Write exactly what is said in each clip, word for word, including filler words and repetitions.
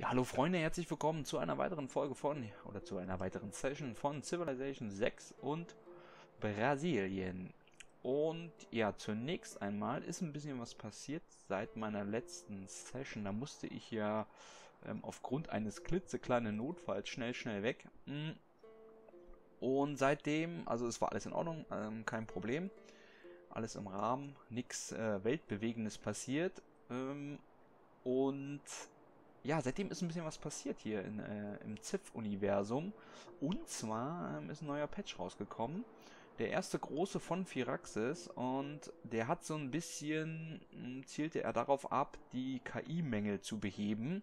Ja, hallo Freunde, herzlich willkommen zu einer weiteren Folge von, oder zu einer weiteren Session von Civilization sechs und Brasilien. Und ja, zunächst einmal ist ein bisschen was passiert seit meiner letzten Session. Da musste ich ja ähm, aufgrund eines klitzekleinen Notfalls schnell, schnell weg. Und seitdem, also es war alles in Ordnung, ähm, kein Problem. Alles im Rahmen, nichts äh, Weltbewegendes passiert. Ähm, und... Ja, seitdem ist ein bisschen was passiert hier in, äh, im Zipf-Universum. Und zwar ähm, ist ein neuer Patch rausgekommen. Der erste große von Firaxis. Und der hat so ein bisschen, äh, zielte er darauf ab, die K I-Mängel zu beheben.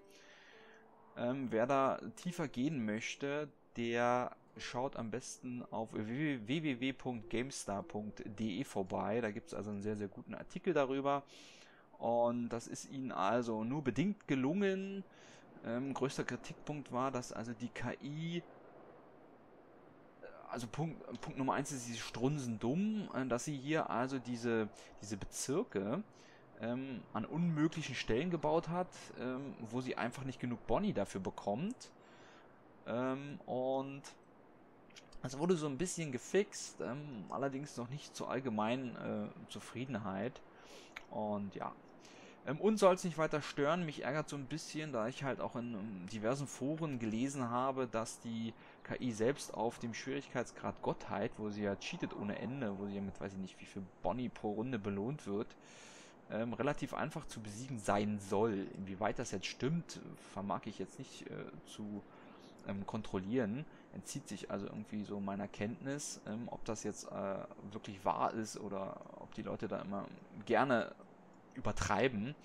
Ähm, wer da tiefer gehen möchte, der schaut am besten auf w w w punkt gamestar punkt de vorbei. Da gibt es also einen sehr, sehr guten Artikel darüber. Und das ist ihnen also nur bedingt gelungen. Ähm, größter Kritikpunkt war, dass also die K I, also Punkt, Punkt Nummer eins ist, sie strunzen dumm, dass sie hier also diese, diese Bezirke ähm, an unmöglichen Stellen gebaut hat, ähm, wo sie einfach nicht genug Boni dafür bekommt. Ähm, und es wurde so ein bisschen gefixt, ähm, allerdings noch nicht zur allgemeinen äh, Zufriedenheit. Und ja, ähm, uns soll es nicht weiter stören. Mich ärgert so ein bisschen, da ich halt auch in um, diversen Foren gelesen habe, dass die K I selbst auf dem Schwierigkeitsgrad Gottheit, wo sie ja cheatet ohne Ende, wo sie ja mit weiß ich nicht wie viel Boni pro Runde belohnt wird, ähm, relativ einfach zu besiegen sein soll. Inwieweit das jetzt stimmt, vermag ich jetzt nicht äh, zu ähm, kontrollieren. Entzieht sich also irgendwie so meiner Kenntnis, ähm, ob das jetzt äh, wirklich wahr ist oder ob die Leute da immer gerne übertreiben,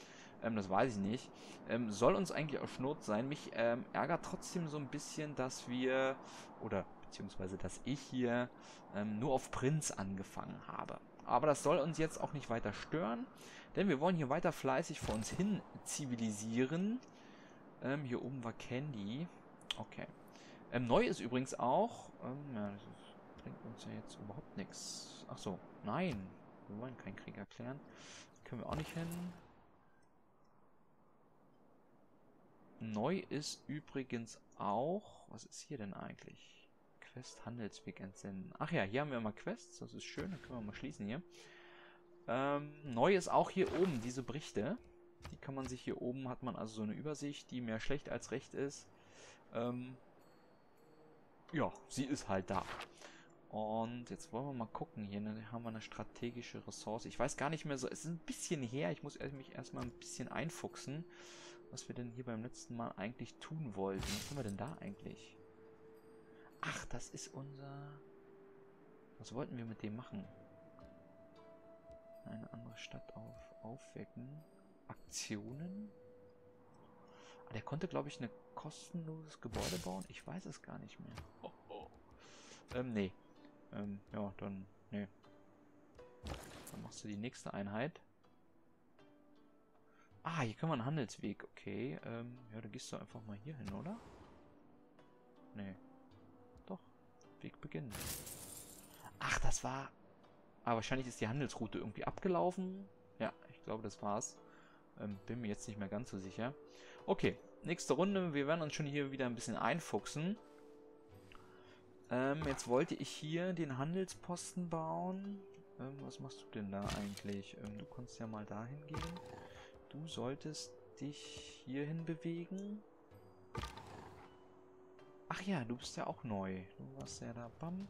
ähm, das weiß ich nicht. Ähm, soll uns eigentlich auch Schnurz sein. Mich ähm, ärgert trotzdem so ein bisschen, dass wir, oder beziehungsweise, dass ich hier ähm, nur auf Prinz angefangen habe. Aber das soll uns jetzt auch nicht weiter stören, denn wir wollen hier weiter fleißig vor uns hin zivilisieren. Ähm, hier oben war Candy. Okay. Ähm, neu ist übrigens auch, ähm, ja, das bringt uns ja jetzt überhaupt nichts. Ach so, nein, wir wollen keinen Krieg erklären. Können wir auch nicht hin. Neu ist übrigens auch, was ist hier denn eigentlich? Quest Handelsweg entsenden. Ach ja, hier haben wir immer Quests, das ist schön, dann können wir mal schließen hier. Ähm, neu ist auch hier oben diese Berichte. Die kann man sich hier oben, hat man also so eine Übersicht, die mehr schlecht als recht ist. Ähm... Ja, sie ist halt da. Und jetzt wollen wir mal gucken. Hier haben wir eine strategische Ressource. Ich weiß gar nicht mehr so. Es ist ein bisschen her. Ich muss mich erstmal ein bisschen einfuchsen, was wir denn hier beim letzten Mal eigentlich tun wollten. Was haben wir denn da eigentlich? Ach, das ist unser... Was wollten wir mit dem machen? Eine andere Stadt auf, aufwecken. Aktionen? Ah, der konnte, glaube ich, eine... kostenloses Gebäude bauen? Ich weiß es gar nicht mehr. Oh, oh. Ähm, nee. Ähm, ja, dann, nee. Dann machst du die nächste Einheit. Ah, hier können wir einen Handelsweg. Okay, ähm, ja, dann gehst du einfach mal hier hin, oder? Nee. Doch. Weg beginnen. Ach, das war... Ah, wahrscheinlich ist die Handelsroute irgendwie abgelaufen. Ja, ich glaube, das war's. Ähm, bin mir jetzt nicht mehr ganz so sicher. Okay. Nächste Runde, wir werden uns schon hier wieder ein bisschen einfuchsen. Ähm, jetzt wollte ich hier den Handelsposten bauen. Ähm, was machst du denn da eigentlich? Ähm, du kannst ja mal dahin gehen. Du solltest dich hierhin bewegen. Ach ja, du bist ja auch neu. Du warst ja da, bam.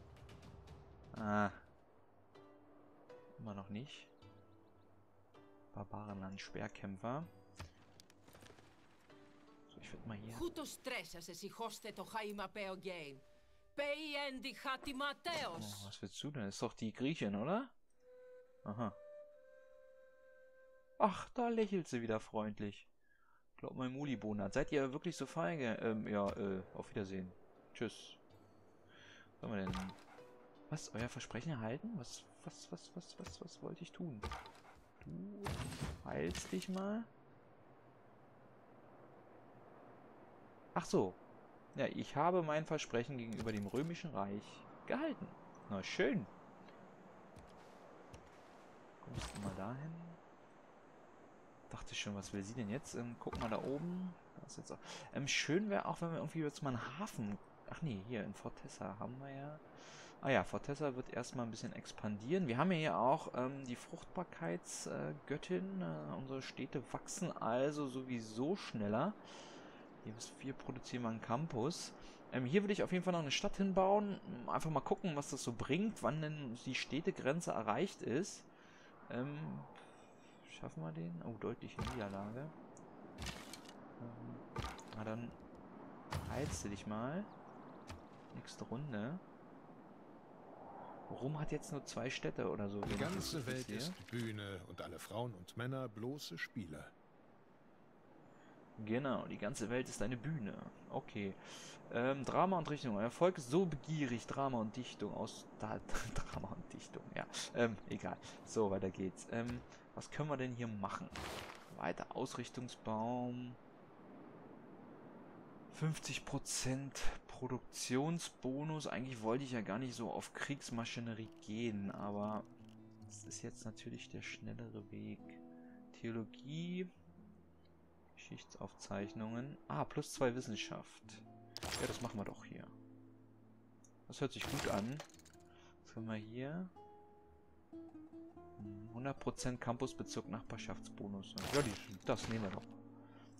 Ah. Immer noch nicht. Barbarenland, Speerkämpfer. Ich würde mal hier. Oh, was willst du denn? Das ist doch die Griechin, oder? Aha. Ach, da lächelt sie wieder freundlich. Ich glaube, mein Mulibohnen hat. Seid ihr wirklich so feige? Ähm, ja, äh, auf Wiedersehen. Tschüss. Was haben wir denn? Was? Euer Versprechen erhalten? Was, was, was, was, was, was wollte ich tun? Du heilst dich mal. Ach so. Ja, ich habe mein Versprechen gegenüber dem Römischen Reich gehalten. Na schön. Kommst du mal dahin? Dachte schon, was will sie denn jetzt? Ähm, guck mal da oben. Was jetzt auch. Ähm, schön wäre auch, wenn wir irgendwie jetzt mal einen Hafen... Ach nee, hier in Fortaleza haben wir ja... Ah ja, Fortaleza wird erstmal ein bisschen expandieren. Wir haben ja hier auch ähm, die Fruchtbarkeitsgöttin. Äh, äh, unsere Städte wachsen also sowieso schneller. Hier ist wir produzieren mal einen Campus. Ähm, hier würde ich auf jeden Fall noch eine Stadt hinbauen. Einfach mal gucken, was das so bringt, wann denn die Städtegrenze erreicht ist. Ähm, schaffen wir den? Oh, deutliche Niederlage. Ähm, na dann heilst du dich mal. Nächste Runde. Rom hat jetzt nur zwei Städte oder so. Die ganze Welt ist Bühne und alle Frauen und Männer bloße Spieler. Genau, die ganze Welt ist eine Bühne. Okay. Ähm, Drama und Richtung. Euer Volk ist so begierig. Drama und Dichtung aus... Da, Drama und Dichtung, ja. Ähm, egal. So, weiter geht's. Ähm, was können wir denn hier machen? Weiter Ausrichtungsbaum. fünfzig Prozent Produktionsbonus. Eigentlich wollte ich ja gar nicht so auf Kriegsmaschinerie gehen, aber das ist jetzt natürlich der schnellere Weg. Theologie... Geschichtsaufzeichnungen. Ah, plus zwei Wissenschaft. Ja, das machen wir doch hier. Das hört sich gut an. Was haben wir hier? hundert Prozent Campusbezug Nachbarschaftsbonus. Ja, die, das nehmen wir doch.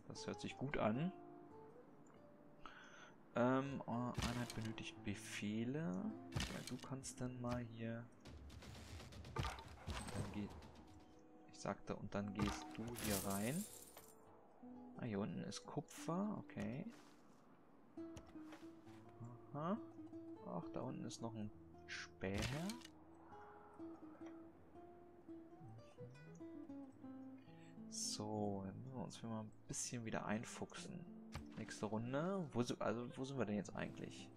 Das hört sich gut an. Ähm, Einheit benötigt Befehle. Ja, du kannst dann mal hier... Dann geht, ich sagte, und dann gehst du hier rein. Ah, hier unten ist Kupfer, okay. Aha. Ach, da unten ist noch ein Späher. So, dann müssen wir uns mal ein bisschen wieder einfuchsen. Nächste Runde. Wo, also, wo sind wir denn jetzt eigentlich?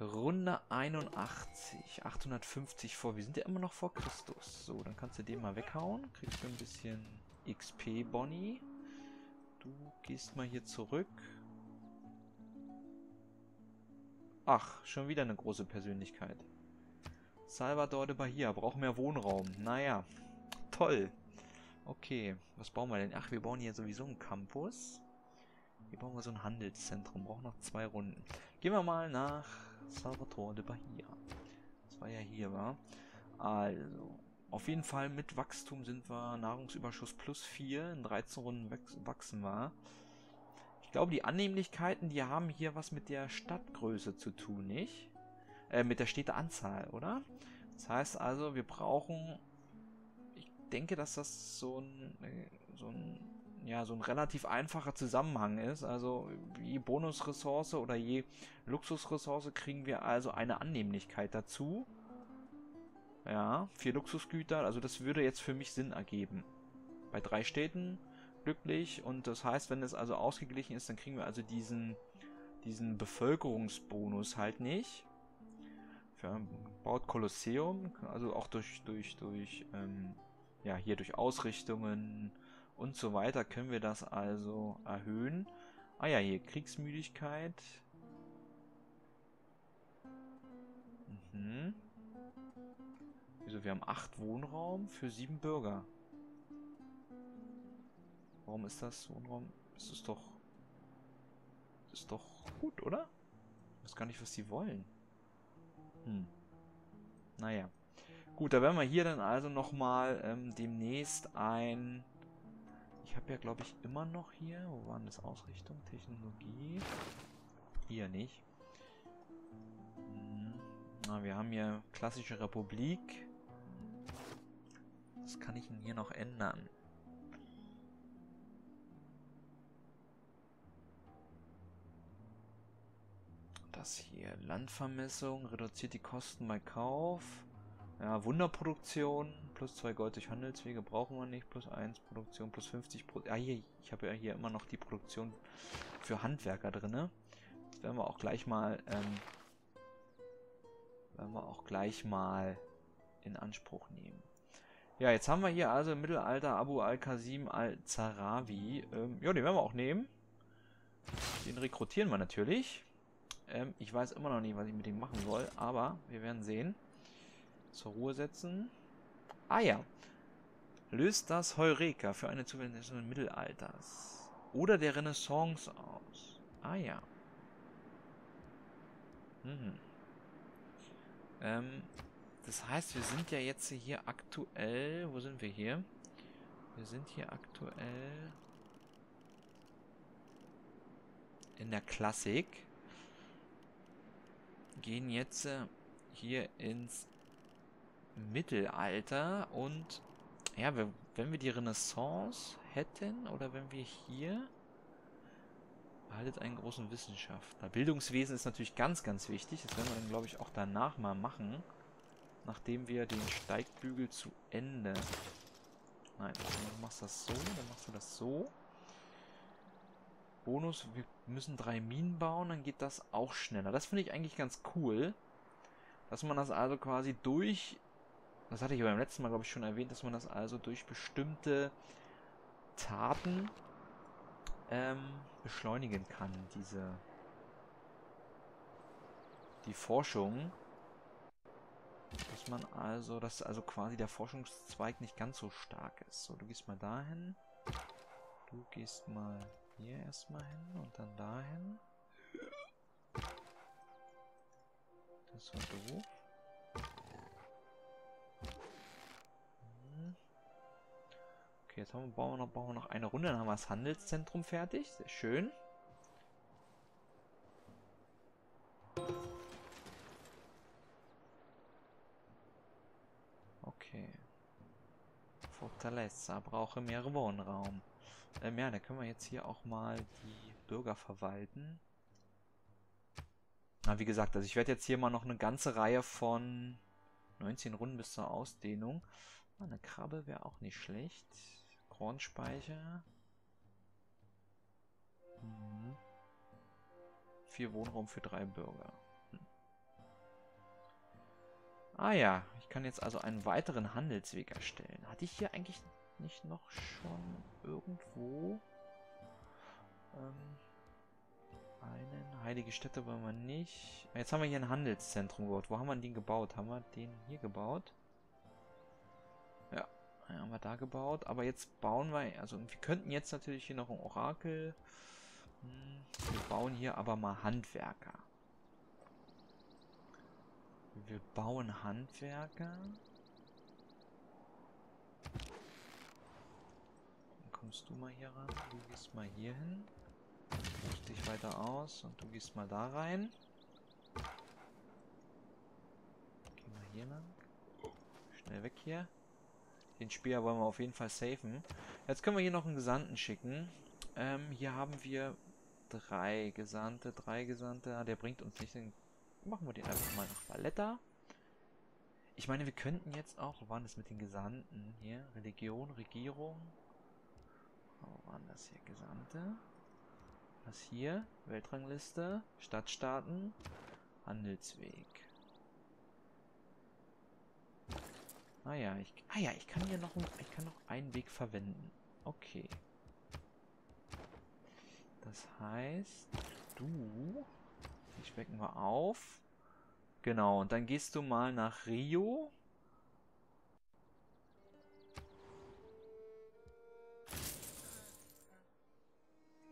Runde einundachtzig. achthundertfünfzig vor. Wir sind ja immer noch vor Christus. So, dann kannst du den mal weghauen. Kriegst du ein bisschen X P-Bonnie. Du gehst mal hier zurück. Ach, schon wieder eine große Persönlichkeit. Salvador de Bahia braucht mehr Wohnraum. Naja, toll. Okay, was bauen wir denn? Ach, wir bauen hier sowieso einen Campus. Hier bauen wir so ein Handelszentrum. Brauchen noch zwei Runden. Gehen wir mal nach Salvador de Bahia. Das war ja hier, wa? Also... Auf jeden Fall mit Wachstum sind wir Nahrungsüberschuss plus vier. In dreizehn Runden wachsen wir. Ich glaube, die Annehmlichkeiten, die haben hier was mit der Stadtgröße zu tun, nicht? Äh, mit der Städteanzahl, oder? Das heißt also, wir brauchen... Ich denke, dass das so ein, so ein, ja, so ein relativ einfacher Zusammenhang ist. Also je Bonusressource oder je Luxusressource kriegen wir also eine Annehmlichkeit dazu. Ja, vier Luxusgüter, also das würde jetzt für mich Sinn ergeben. Bei drei Städten glücklich, und das heißt, wenn es also ausgeglichen ist, dann kriegen wir also diesen, diesen Bevölkerungsbonus halt nicht. Für, baut Kolosseum, also auch durch, durch, durch, ähm, ja, hier durch Ausrichtungen und so weiter können wir das also erhöhen. Ah ja, hier Kriegsmüdigkeit. Mhm. Wieso, wir haben acht Wohnraum für sieben Bürger. Warum ist das Wohnraum? Das ist doch... Das ist doch gut, oder? Ich weiß gar nicht, was die wollen. Hm. Naja. Gut, da werden wir hier dann also nochmal ähm, demnächst ein... Ich habe ja, glaube ich, immer noch hier... Wo war denn das? Ausrichtung, Technologie... Hier nicht. Hm. Na, wir haben hier klassische Republik... Was kann ich denn hier noch ändern? Das hier, Landvermessung, reduziert die Kosten bei Kauf. Ja, Wunderproduktion, plus zwei Gold durch Handelswege brauchen wir nicht, plus eins Produktion, plus fünfzig... Pro ah, hier, ich habe ja hier immer noch die Produktion für Handwerker drin. Das werden wir auch gleich mal, ähm, werden wir auch gleich mal in Anspruch nehmen. Ja, jetzt haben wir hier also im Mittelalter Abu al Kasim Al-Zarawi. Ähm, ja, den werden wir auch nehmen. Den rekrutieren wir natürlich. Ähm, ich weiß immer noch nicht, was ich mit dem machen soll, aber wir werden sehen. Zur Ruhe setzen. Ah ja. löst das Heureka für eine Zuwendung des Mittelalters oder der Renaissance aus. Ah ja. Hm. Ähm, das heißt, wir sind ja jetzt hier aktuell... Wo sind wir hier? Wir sind hier aktuell... in der Klassik. Gehen jetzt hier ins Mittelalter und... Ja, wir, wenn wir die Renaissance hätten oder wenn wir hier... Haltet einen großen Wissenschaftler. Bildungswesen ist natürlich ganz, ganz wichtig. Das werden wir dann, glaube ich, auch danach mal machen. Nachdem wir den Steigbügel zu Ende... Nein, du machst das so, dann machst du das so. Bonus, wir müssen drei Minen bauen, dann geht das auch schneller. Das finde ich eigentlich ganz cool. Dass man das also quasi durch... Das hatte ich beim letzten Mal, glaube ich, schon erwähnt, dass man das also durch bestimmte Taten... beschleunigen kann, diese die Forschung, dass man also, dass also quasi der Forschungszweig nicht ganz so stark ist. So, du gehst mal dahin, du gehst mal hier erstmal hin und dann dahin. Das war doof. Okay, jetzt haben wir, bauen, wir noch, bauen wir noch eine Runde, dann haben wir das Handelszentrum fertig. Sehr schön. Okay. Fortaleza brauche mehr Wohnraum. Ähm, ja, dann können wir jetzt hier auch mal die Bürger verwalten. Na, wie gesagt, also ich werde jetzt hier mal noch eine ganze Reihe von neunzehn Runden bis zur Ausdehnung. Eine Krabbe wäre auch nicht schlecht. Kornspeicher. Hm. Vier Wohnraum für drei Bürger. Hm. Ah ja, ich kann jetzt also einen weiteren Handelsweg erstellen. Hatte ich hier eigentlich nicht noch schon irgendwo ähm, einen? Heilige Stätte wollen wir nicht. Jetzt haben wir hier ein Handelszentrum gebaut. Wo haben wir den gebaut? Haben wir den hier gebaut? Ja, haben wir da gebaut. Aber jetzt bauen wir... Also wir könnten jetzt natürlich hier noch ein Orakel. Wir bauen hier aber mal Handwerker. Wir bauen Handwerker. Dann kommst du mal hier ran. Du gehst mal hier hin. Such dich weiter aus. Und du gehst mal da rein. Geh mal hier lang. Schnell weg hier. Den Speer wollen wir auf jeden Fall safen. Jetzt können wir hier noch einen Gesandten schicken. Ähm, hier haben wir drei Gesandte, drei Gesandte. Der bringt uns nicht den... Machen wir den einfach mal nach Valletta. Ich meine, wir könnten jetzt auch... Wo waren das mit den Gesandten hier? Religion, Regierung. Wo waren das hier? Gesandte. Was hier? Weltrangliste. Stadtstaaten. Handelsweg. Ah ja, ich, ah ja, ich kann hier noch, ich kann noch einen Weg verwenden. Okay. Das heißt, du... Ich wecken wir auf. Genau, und dann gehst du mal nach Rio.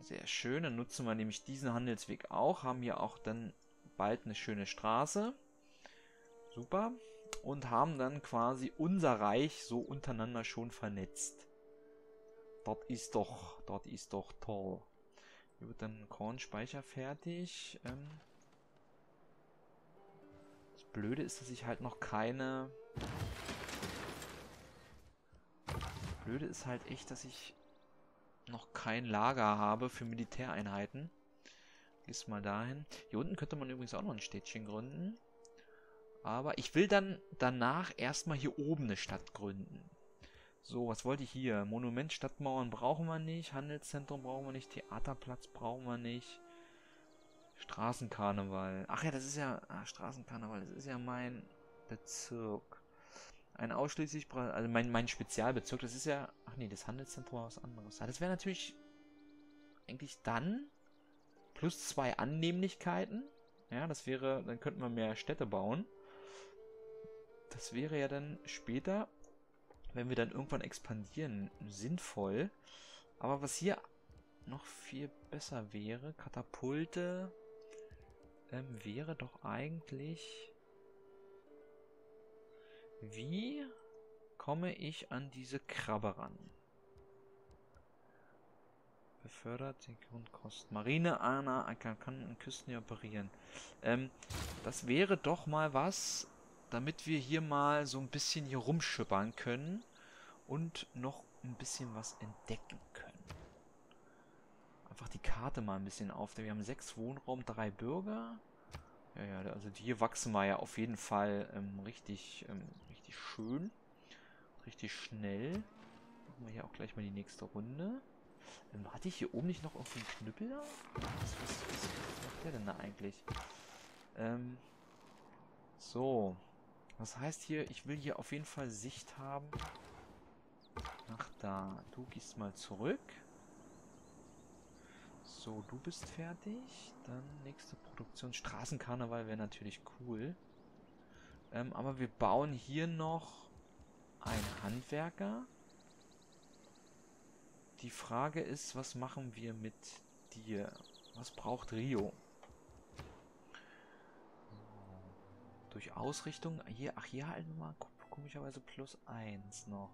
Sehr schön, dann nutzen wir nämlich diesen Handelsweg auch. Haben hier auch dann bald eine schöne Straße. Super. Und haben dann quasi unser Reich so untereinander schon vernetzt. Das ist doch, das ist doch toll. Hier wird dann ein Kornspeicher fertig. Ähm das Blöde ist, dass ich halt noch keine... Das Blöde ist halt echt, dass ich noch kein Lager habe für Militäreinheiten. Gehst mal dahin. Hier unten könnte man übrigens auch noch ein Städtchen gründen. Aber ich will dann danach erstmal hier oben eine Stadt gründen. So, was wollte ich hier? Monument, Stadtmauern brauchen wir nicht. Handelszentrum brauchen wir nicht. Theaterplatz brauchen wir nicht. Straßenkarneval. Ach ja, das ist ja... Ah, Straßenkarneval, das ist ja mein Bezirk. Ein ausschließlich... Bra also mein, mein Spezialbezirk, das ist ja... Ach nee, das Handelszentrum war was anderes. Ja, das wäre natürlich... Eigentlich dann... Plus zwei Annehmlichkeiten. Ja, das wäre... Dann könnten wir mehr Städte bauen. Das wäre ja dann später wenn wir dann irgendwann expandieren, sinnvoll. Aber was hier noch viel besser wäre, Katapulte, ähm, wäre doch eigentlich, wie komme ich an diese Krabbe ran? Befördert den Grundkosten. Marine, Ana, kann, kann an Küsten operieren. Ähm, das wäre doch mal was, damit wir hier mal so ein bisschen hier rumschippern können und noch ein bisschen was entdecken können. Einfach die Karte mal ein bisschen aufnehmen. Wir haben sechs Wohnraum, drei Bürger. Ja, ja, also die hier wachsen wir ja auf jeden Fall ähm, richtig, ähm, richtig schön. Richtig schnell. Machen wir hier auch gleich mal die nächste Runde. Ähm, hatte ich hier oben nicht noch irgendwie einen Knüppel da? Was, was, was, was macht der denn da eigentlich? Ähm, so. Das heißt hier, ich will hier auf jeden Fall Sicht haben. Nach da. Du gehst mal zurück. So, du bist fertig. Dann nächste Produktion. Straßenkarneval wäre natürlich cool. Ähm, aber wir bauen hier noch einen Handwerker. Die Frage ist, was machen wir mit dir? Was braucht Rio? Durch Ausrichtung. Hier, ach, hier halten wir mal komischerweise plus eins noch.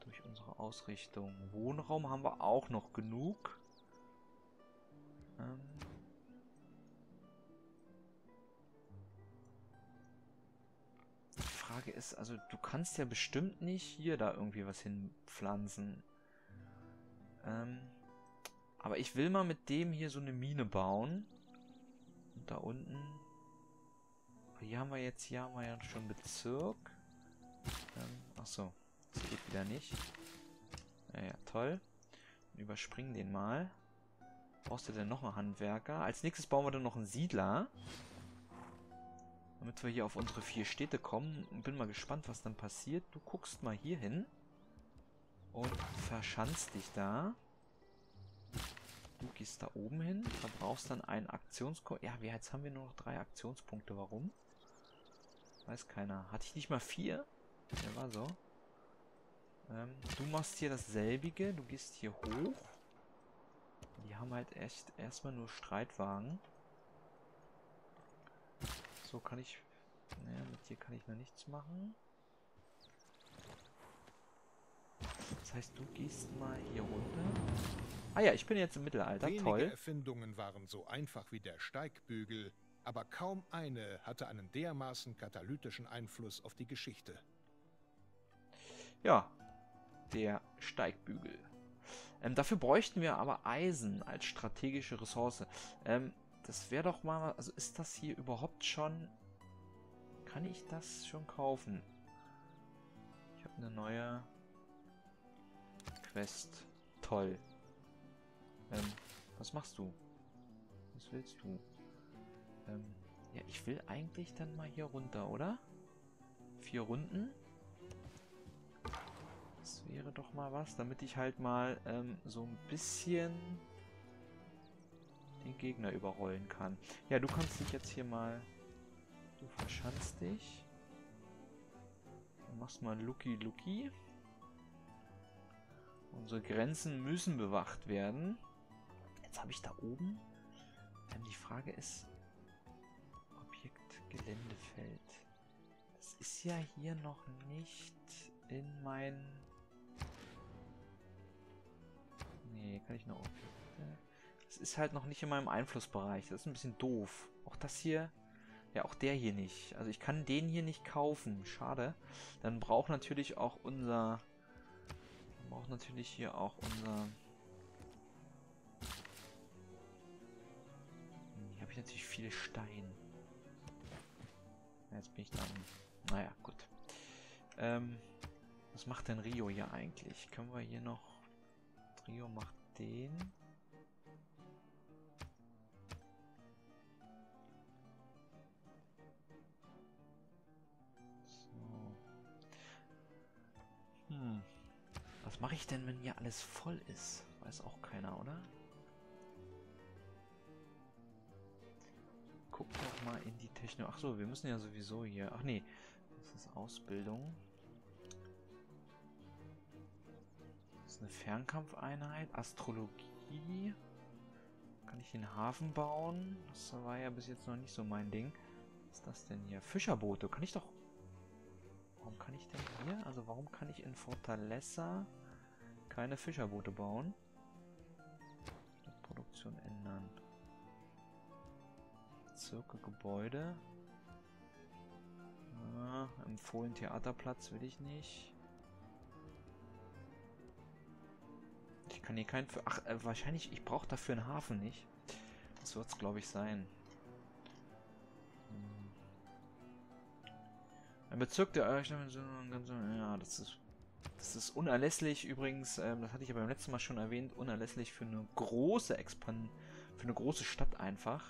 Durch unsere Ausrichtung. Wohnraum haben wir auch noch genug. Ähm Die Frage ist, also du kannst ja bestimmt nicht hier da irgendwie was hinpflanzen. Ähm, aber ich will mal mit dem hier so eine Mine bauen. Und da unten. Hier haben wir jetzt, hier haben wir ja schon einen Bezirk. Ähm, achso, das geht wieder nicht. Naja, toll. Überspringen den mal. Brauchst du denn noch einen Handwerker? Als nächstes bauen wir dann noch einen Siedler. Damit wir hier auf unsere vier Städte kommen. Bin mal gespannt, was dann passiert. Du guckst mal hier hin. Und verschanzt dich da. Du gehst da oben hin. Verbrauchst dann einen Aktionspunkt. Ja, jetzt haben wir nur noch drei Aktionspunkte. Warum? Weiß keiner. Hatte ich nicht mal vier? Der war so. Ähm, du machst hier dasselbige. Du gehst hier hoch. Die haben halt echt erstmal nur Streitwagen. So kann ich... Naja, mit dir kann ich noch nichts machen. Das heißt, du gehst mal hier runter. Ah ja, ich bin jetzt im Mittelalter, Wenige toll. Erfindungen waren so einfach wie der Steigbügel, aber kaum eine hatte einen dermaßen katalytischen Einfluss auf die Geschichte. Ja, der Steigbügel. Ähm, dafür bräuchten wir aber Eisen als strategische Ressource. Ähm, das wäre doch mal... Also ist das hier überhaupt schon... Kann ich das schon kaufen? Ich habe eine neue... Quest. Toll. Ähm, was machst du? Was willst du? Ähm, ja, ich will eigentlich dann mal hier runter, oder? Vier Runden. Das wäre doch mal was, damit ich halt mal ähm, so ein bisschen den Gegner überrollen kann. Ja, du kannst dich jetzt hier mal... Du verschanzt dich. Du machst mal Lucky Lucky. Unsere Grenzen müssen bewacht werden. Jetzt habe ich da oben. Ähm, die Frage ist, Objekt Geländefeld. Das ist ja hier noch nicht in mein... Nee, kann ich noch... Das ist halt noch nicht in meinem Einflussbereich. Das ist ein bisschen doof. Auch das hier... Ja, auch der hier nicht. Also ich kann den hier nicht kaufen. Schade. Dann braucht natürlich auch unser... Braucht natürlich hier auch unser... Hier habe ich natürlich viel Stein. Jetzt bin ich da. Naja, gut. Ähm, was macht denn Rio hier eigentlich? Können wir hier noch... Rio macht den. So. Hm. Was mache ich denn, wenn hier alles voll ist? Weiß auch keiner, oder? Guck doch mal in die Techno... Achso, wir müssen ja sowieso hier... Ach nee, das ist Ausbildung. ist eine Fernkampfeinheit. Astrologie. Kann ich den Hafen bauen? Das war ja bis jetzt noch nicht so mein Ding. Was ist das denn hier? Fischerboote. Kann ich doch... Warum kann ich denn hier? Also warum kann ich in Fortaleza keine Fischerboote bauen? Produktion ändern. Bezirke, Gebäude. Ah, empfohlen Theaterplatz will ich nicht. Ich kann hier keinen... Ach, äh, wahrscheinlich, ich brauche dafür einen Hafen nicht. Das wird es, glaube ich, sein. Hm. Ein Bezirk der Errichtung... Ja, das ist... Das ist unerlässlich übrigens, ähm, das hatte ich ja beim letzten Mal schon erwähnt, unerlässlich für eine große Expan- für eine große Stadt einfach.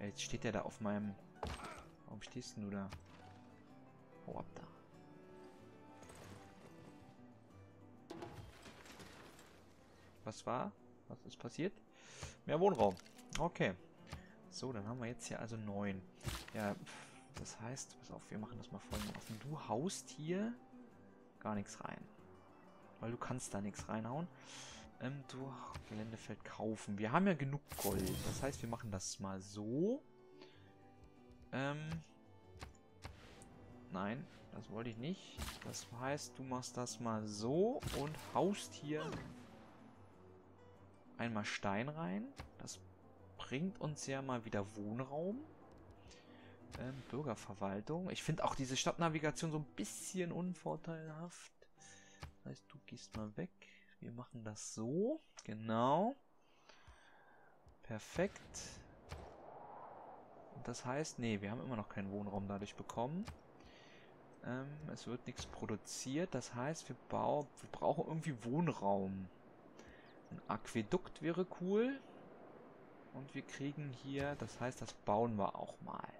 Ja, jetzt steht der da auf meinem... Warum stehst denn du da? Hau ab da. Was war? Was ist passiert? Mehr Wohnraum. Okay. So, dann haben wir jetzt hier also neun. Ja, das heißt, pass auf, wir machen das mal folgendermaßen. Du haust hier gar nichts rein. Weil du kannst da nichts reinhauen. Ähm, du Geländefeld kaufen. Wir haben ja genug Gold. Das heißt, wir machen das mal so. Ähm. Nein, das wollte ich nicht. Das heißt, du machst das mal so und haust hier einmal Stein rein. Das bringt uns ja mal wieder Wohnraum. Ähm, Bürgerverwaltung. Ich finde auch diese Stadtnavigation so ein bisschen unvorteilhaft. Das heißt, du gehst mal weg. Wir machen das so. Genau. Perfekt. Und das heißt, nee, wir haben immer noch keinen Wohnraum dadurch bekommen. Ähm, es wird nichts produziert. Das heißt, wir, bau wir brauchen irgendwie Wohnraum. Ein Aquädukt wäre cool. Und wir kriegen hier, das heißt, das bauen wir auch mal.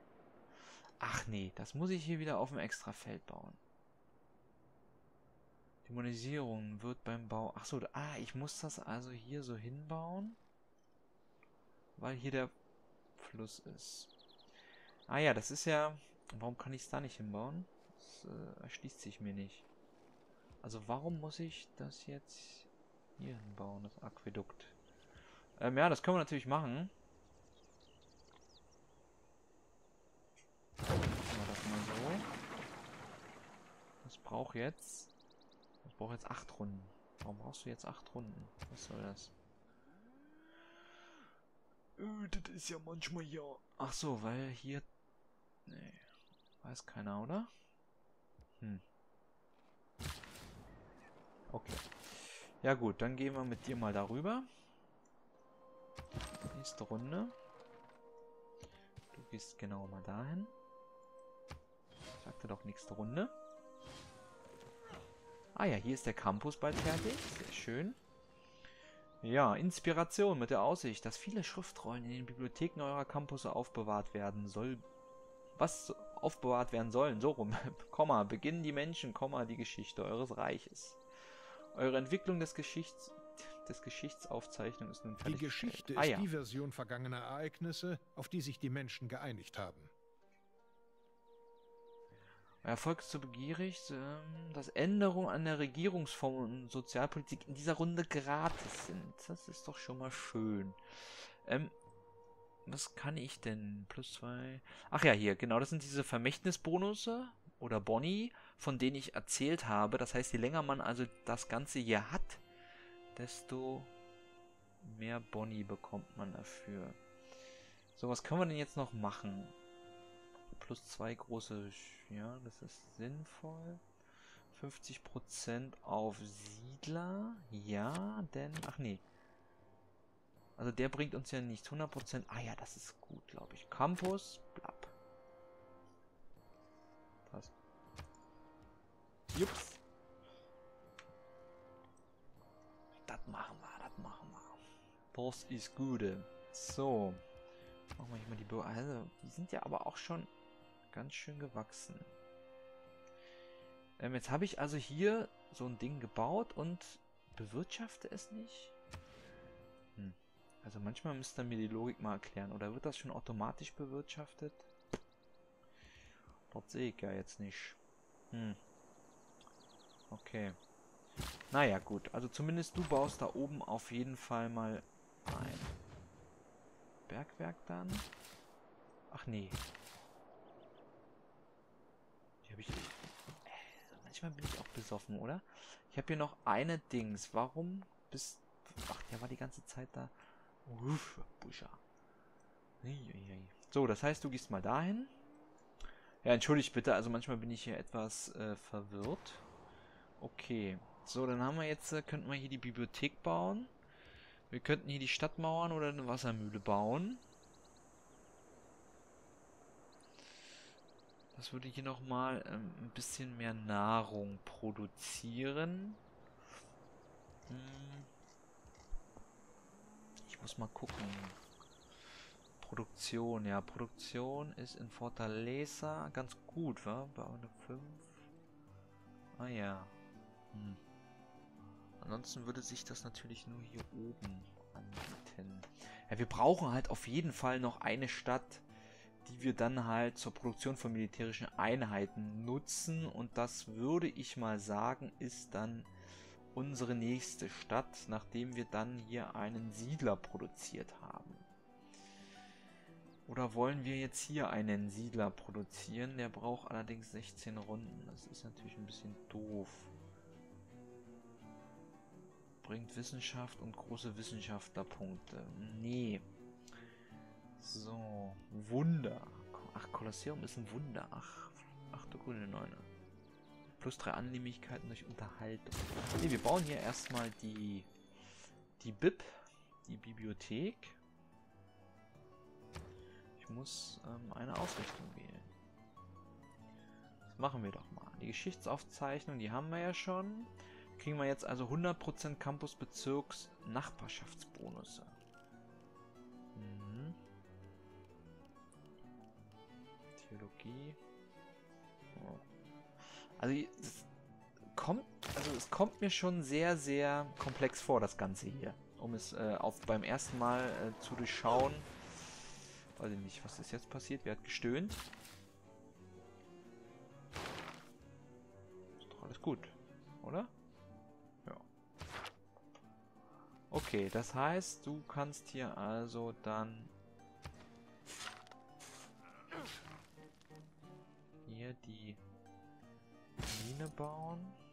Ach nee, das muss ich hier wieder auf dem Extrafeld bauen. Die Modernisierung wird beim Bau... Ach so, ah, ich muss das also hier so hinbauen, weil hier der Fluss ist. Ah ja, das ist ja... Warum kann ich es da nicht hinbauen? Das äh, erschließt sich mir nicht. Also warum muss ich das jetzt hier hinbauen, das Aquädukt? Ähm, ja, das können wir natürlich machen. Brauche jetzt. Ich brauche jetzt acht Runden. Warum brauchst du jetzt acht Runden? Was soll das? Öh, das ist ja manchmal ja. Ach so, weil hier. Nee. Weiß keiner, oder? Hm. Okay. Ja gut, dann gehen wir mit dir mal darüber. Nächste Runde. Du gehst genau mal dahin. Ich sagte doch nächste Runde. Ah ja, hier ist der Campus bald fertig. Sehr schön. Ja, Inspiration mit der Aussicht, dass viele Schriftrollen in den Bibliotheken eurer Campusse aufbewahrt werden soll. Was aufbewahrt werden sollen, so rum. Komma, beginnen die Menschen, Komma, die Geschichte eures Reiches. Eure Entwicklung des Geschichts, des Geschichtsaufzeichnung ist nun fertig. Die Geschichte ah, ja. ist die Version vergangener Ereignisse, auf die sich die Menschen geeinigt haben. Euer Volk ist so begierig, dass Änderungen an der Regierungsform und Sozialpolitik in dieser Runde gratis sind. Das ist doch schon mal schön. Ähm, was kann ich denn? Plus zwei... Ach ja, hier, genau, das sind diese Vermächtnisbonusse oder Boni, von denen ich erzählt habe. Das heißt, je länger man also das Ganze hier hat, desto mehr Boni bekommt man dafür. So, was können wir denn jetzt noch machen? Plus zwei große, ja, das ist sinnvoll. fünfzig Prozent auf Siedler, ja, denn, ach nee. Also der bringt uns ja nichts, hundert Prozent, ah ja, das ist gut, glaube ich. Campus, blab. Passt. Jups. Das machen wir, das machen wir. Das ist gute. So. Machen wir hier mal die Bürger. Also, die sind ja aber auch schon ganz schön gewachsen. Ähm, jetzt habe ich also hier so ein Ding gebaut und bewirtschafte es nicht. Hm. Also manchmal müsst ihr mir die Logik mal erklären. Oder wird das schon automatisch bewirtschaftet? Dort sehe ich ja jetzt nicht. Hm. Okay. Naja, gut. Also zumindest du baust da oben auf jeden Fall mal ein Bergwerk dann. Ach nee. Die habe ich... Manchmal bin ich auch besoffen, oder? Ich habe hier noch eine Dings. Warum bist... Ach, der war die ganze Zeit da. Uff, Buscha. So, das heißt, du gehst mal dahin. Ja, entschuldigt bitte, also manchmal bin ich hier etwas äh, verwirrt. Okay, so, dann haben wir jetzt, äh, könnten wir hier die Bibliothek bauen. Wir könnten hier die Stadtmauern oder eine Wassermühle bauen. Das würde hier nochmal ähm, ein bisschen mehr Nahrung produzieren. Hm. Ich muss mal gucken. Produktion, ja, Produktion ist in Fortaleza ganz gut, wa? Bei hundertfünf. Ah ja. Hm. Ansonsten würde sich das natürlich nur hier oben anbieten. Ja, wir brauchen halt auf jeden Fall noch eine Stadt, die wir dann halt zur Produktion von militärischen Einheiten nutzen. Und das würde ich mal sagen, ist dann unsere nächste Stadt, nachdem wir dann hier einen Siedler produziert haben. Oder wollen wir jetzt hier einen Siedler produzieren? Der braucht allerdings sechzehn Runden. Das ist natürlich ein bisschen doof. Bringt Wissenschaft und große Wissenschaftlerpunkte. Nee. So. Wunder. Ach, Kolosseum ist ein Wunder. Ach, ach du grüne Neune. Plus drei Annehmlichkeiten durch Unterhaltung. Nee, wir bauen hier erstmal die, die Bib, die Bibliothek. Ich muss ähm, eine Ausrichtung wählen. Das machen wir doch mal. Die Geschichtsaufzeichnung, die haben wir ja schon. Kriegen wir jetzt also hundert Prozent Campusbezirks Nachbarschaftsbonusse. Mhm. Theologie. Oh. Also es kommt, also es kommt mir schon sehr, sehr komplex vor, das Ganze hier. Um es äh, auf, beim ersten Mal äh, zu durchschauen. Weiß ich nicht, was ist jetzt passiert? Wer hat gestöhnt? Ist doch alles gut, oder? Ja. Okay, das heißt, du kannst hier also dann hier die Mine bauen.